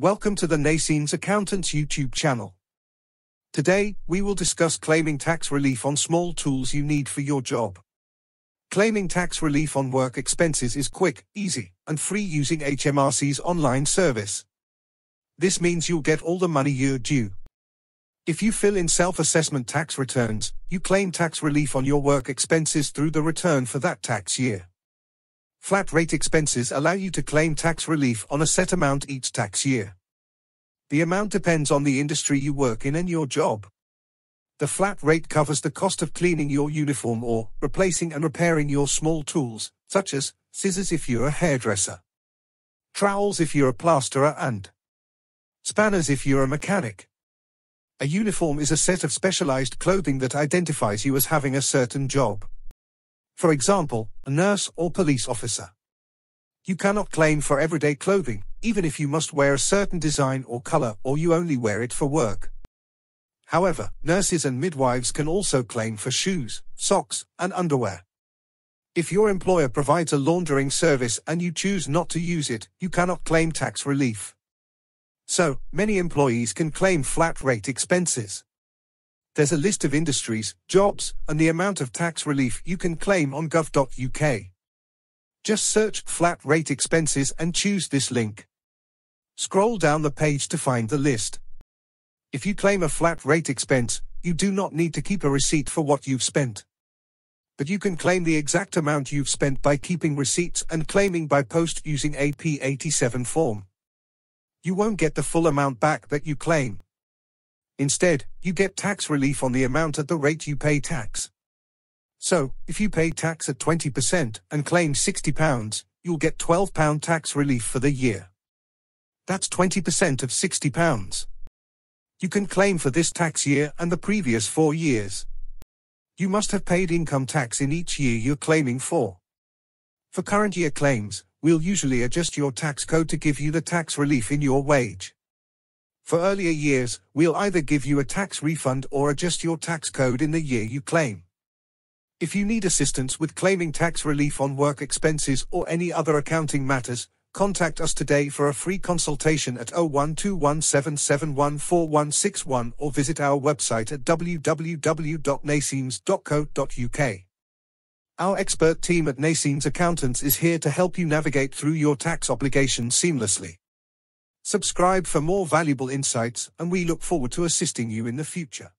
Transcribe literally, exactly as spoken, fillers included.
Welcome to the Naseems Accountants YouTube channel. Today, we will discuss claiming tax relief on small tools you need for your job. Claiming tax relief on work expenses is quick, easy, and free using H M R C's online service. This means you'll get all the money you're due. If you fill in self-assessment tax returns, you claim tax relief on your work expenses through the return for that tax year. Flat rate expenses allow you to claim tax relief on a set amount each tax year. The amount depends on the industry you work in and your job. The flat rate covers the cost of cleaning your uniform or replacing and repairing your small tools, such as scissors if you're a hairdresser, trowels if you're a plasterer, and spanners if you're a mechanic. A uniform is a set of specialized clothing that identifies you as having a certain job. For example, a nurse or police officer. You cannot claim for everyday clothing, even if you must wear a certain design or color or you only wear it for work. However, nurses and midwives can also claim for shoes, socks, and underwear. If your employer provides a laundering service and you choose not to use it, you cannot claim tax relief. So, many employees can claim flat rate expenses. There's a list of industries, jobs, and the amount of tax relief you can claim on gov dot U K. Just search flat rate expenses and choose this link. Scroll down the page to find the list. If you claim a flat rate expense, you do not need to keep a receipt for what you've spent. But you can claim the exact amount you've spent by keeping receipts and claiming by post using A P eighty-seven form. You won't get the full amount back that you claim. Instead, you get tax relief on the amount at the rate you pay tax. So, if you pay tax at twenty percent and claim sixty pounds, you'll get twelve pounds tax relief for the year. That's twenty percent of sixty pounds. You can claim for this tax year and the previous four years. You must have paid income tax in each year you're claiming for. For current year claims, we'll usually adjust your tax code to give you the tax relief in your wage. For earlier years, we'll either give you a tax refund or adjust your tax code in the year you claim. If you need assistance with claiming tax relief on work expenses or any other accounting matters, contact us today for a free consultation at oh one two one seven seven one four one six one or visit our website at w w w dot naseems dot co dot U K. Our expert team at Naseems Accountants is here to help you navigate through your tax obligations seamlessly. Subscribe for more valuable insights, and we look forward to assisting you in the future.